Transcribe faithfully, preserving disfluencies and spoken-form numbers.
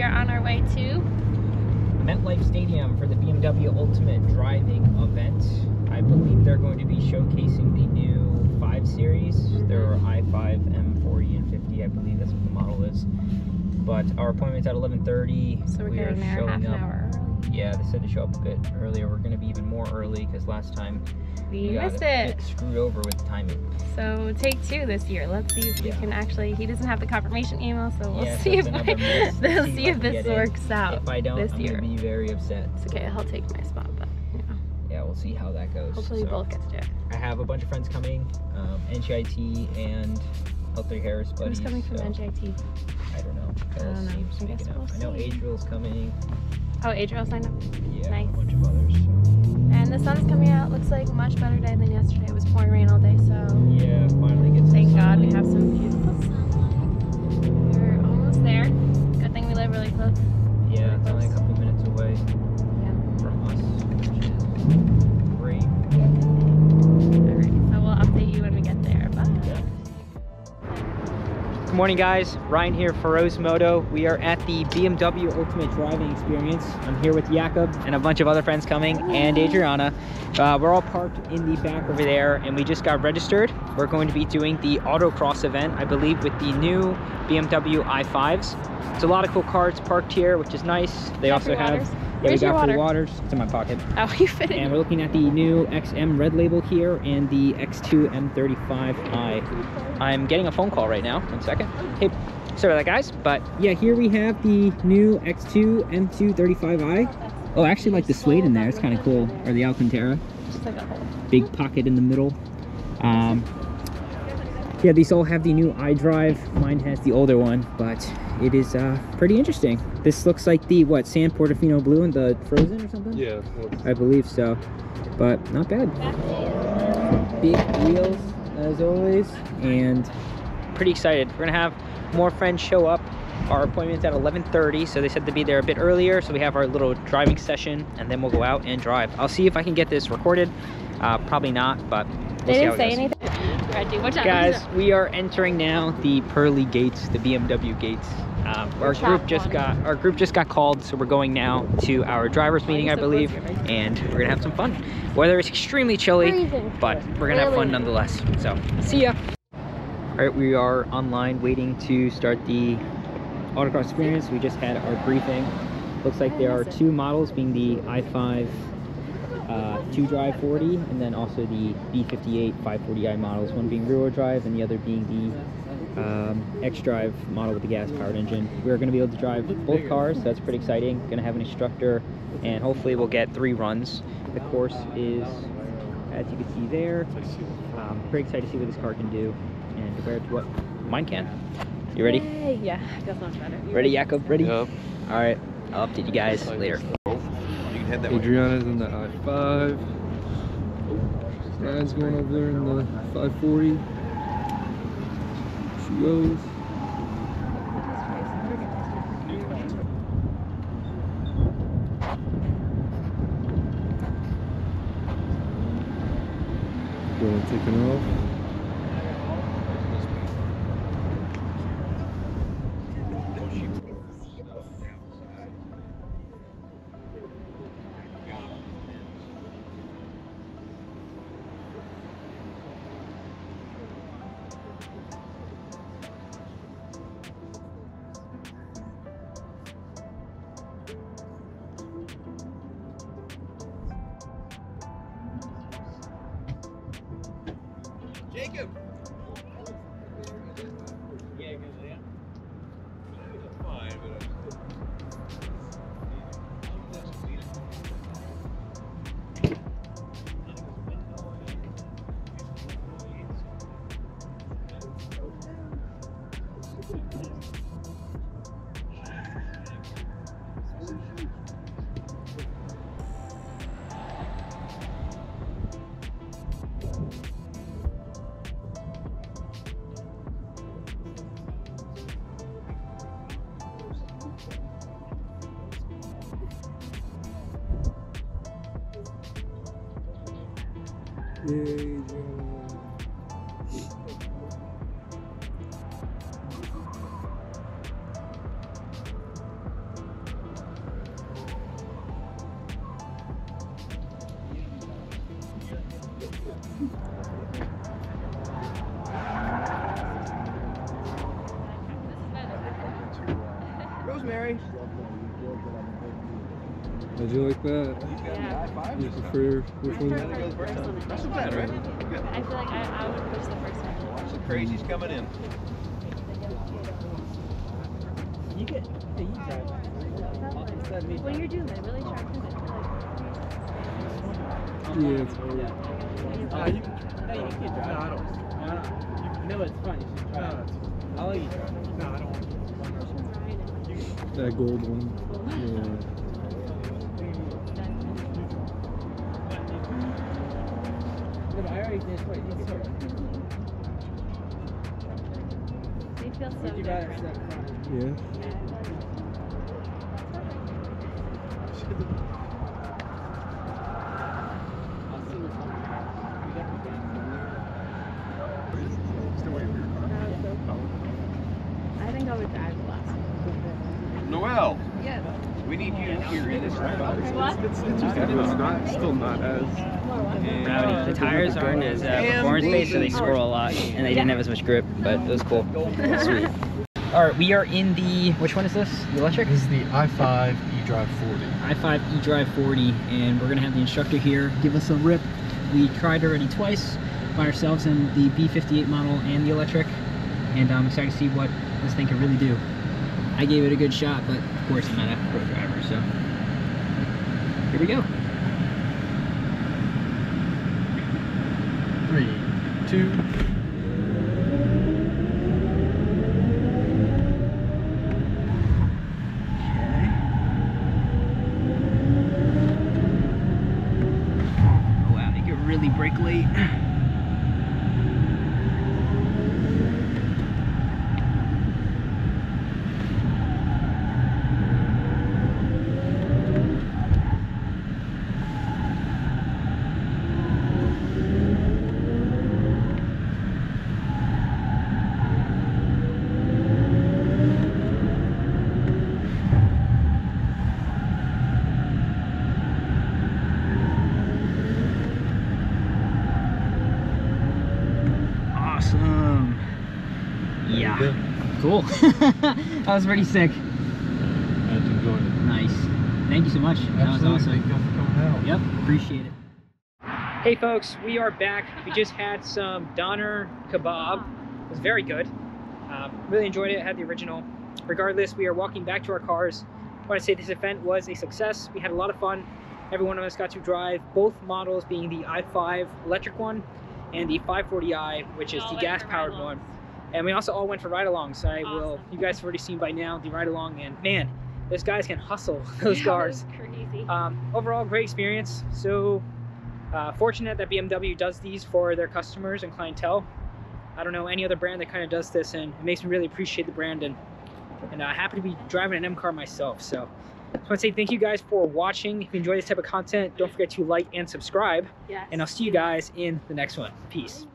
we are on our way to MetLife Stadium for the B M W Ultimate Driving event. I believe they're going to be showcasing the new five series. Mm-hmm. There are I five, M forty, and fifty. I believe that's what the model is. But our appointment's at eleven thirty. So we're we getting there half an up. hour. Yeah, they said to show up a bit earlier. We're going to be even more early because last time we, we missed it. Get screwed over with the timing. So take two this year. Let's see if yeah. we can actually. He doesn't have the confirmation email, so we'll yeah, see if I, they'll see, see if this works out. If I don't, this I'm year. gonna be very upset. It's okay. I'll take my spot, but yeah. Yeah, we'll see how that goes. Hopefully, so we both get to do it. I have a bunch of friends coming, um, N J T and Healthy Harris buddies. Who's coming from so N J T? I don't know. I don't know. I, guess we'll I know Adriel's coming. Oh, Adriel signed up? Yeah, nice. A bunch of others. So. And the sun's coming out. Looks like a much better day than yesterday. It was pouring rain all day, so... Yeah, finally gets some Thank sunlight. God we have some beautiful sunlight. We're almost there. Good thing we live really close. Yeah, it's only a couple minutes away yeah. from us, which is great. Alright, so we'll update you when we get there. Bye! Yeah. Good morning, guys. Ryan here, Feroz Moto. We are at the B M W Ultimate Driving Experience. I'm here with Jakob and a bunch of other friends coming and Adriana. Uh, we're all parked in the back over there and we just got registered. We're going to be doing the autocross event, I believe, with the new B M W i fives. It's a lot of cool cars parked here, which is nice. They also have... Yeah, Where's we got free water? waters. It's in my pocket. Oh, you fit it. And we're looking at the new X M Red Label here and the X two M thirty-five i. I'm getting a phone call right now. One second. Hey, sorry about that, guys. But yeah, here we have the new X two M two thirty-five i. Oh, I actually like the suede in there. It's kind of cool. Or the Alcantara. Just like a hole. Big pocket in the middle. Um, yeah, these all have the new iDrive. Mine has the older one, but it is uh, pretty interesting. This looks like the, what, San Portofino blue and the frozen or something? Yeah. I believe so, but not bad. Big wheels, as always, and pretty excited. We're gonna have more friends show up. Our appointment's at eleven thirty, so they said to be there a bit earlier, so we have our little driving session, and then we'll go out and drive. I'll see if I can get this recorded. Uh, probably not, but we'll they see didn't how it say goes. anything. Watch out, guys, we are entering now the pearly gates, the B M W gates. Uh, our group just got our group just got called, so we're going now to our driver's meeting, I believe, and we're gonna have some fun. Weather is extremely chilly, but we're gonna have fun nonetheless. So, see ya. All right, we are online waiting to start the autocross experience. We just had our briefing. Looks like there are two models, being the i five. Uh, two drive forty, and then also the B fifty-eight five forty i models, one being rear-wheel drive and the other being the um, xDrive model with the gas-powered engine. We're going to be able to drive both cars, so that's pretty exciting. Going to have an instructor, and hopefully we'll get three runs. The course is, as you can see there, um, pretty excited to see what this car can do and compared to what mine can. You ready? Yeah, yeah. That's much better. You ready, Jakob? Ready? Yep. All right, I'll update you guys later. Adriana's in the i five. Ryan's going over there in the five forty. She goes. Going taking off. Jakob! Yeah, good, yeah. Fine, but I'm still... Yeah, yeah. Rosemary. I do like that. Yeah. You prefer which one? That's bad, right? I feel like I, I would push the first one. Watch the crazies coming in. You get the eDrive. When you're doing it, really sharp pivot. Yeah, it's hard. Uh, you can try. No, you can drive. No, I don't. No, it's fun. You should try. I'll let you drive. No, I don't want to. That gold one. Yeah. I already did what you sort of. They feel so different. Yeah. I think I would drive the last one. Noelle! Yes. We need you here in this round. It's interesting, it's not, still not as... Rowdy. The tires aren't as uh, performance-based, so they swirl a lot, and they didn't have as much grip, but it was cool. Sweet. All right, we are in the, which one is this? The electric? This is the i five eDrive forty. i five eDrive forty, and we're gonna have the instructor here give us a rip. We tried already twice by ourselves in the B fifty-eight model and the electric, and I'm excited to see what this thing can really do. I gave it a good shot, but of course I'm not a pro driver, so here we go. Two. Oh wow, they could really brake late. Cool. That was pretty sick. Nice. Thank you so much. Absolutely. That was awesome. Thank you for coming out. Yep. Appreciate it. Hey folks, we are back. We just had some doner kebab. It was very good. Um, really enjoyed it. I had the original. Regardless, we are walking back to our cars. I want to say this event was a success. We had a lot of fun. Every one of us got to drive both models, being the i five electric one and the five forty i, which is the gas-powered one. And we also all went for ride-alongs. I awesome. will. You guys have already seen by now the ride-along, and man, those guys can hustle those yeah, cars. Crazy. Um, overall, great experience. So uh, fortunate that B M W does these for their customers and clientele. I don't know any other brand that kind of does this, and it makes me really appreciate the brand. And and I uh, happen to be driving an M car myself. So I just want to say thank you guys for watching. If you enjoy this type of content, don't forget to like and subscribe. Yes. And I'll see you guys in the next one. Peace.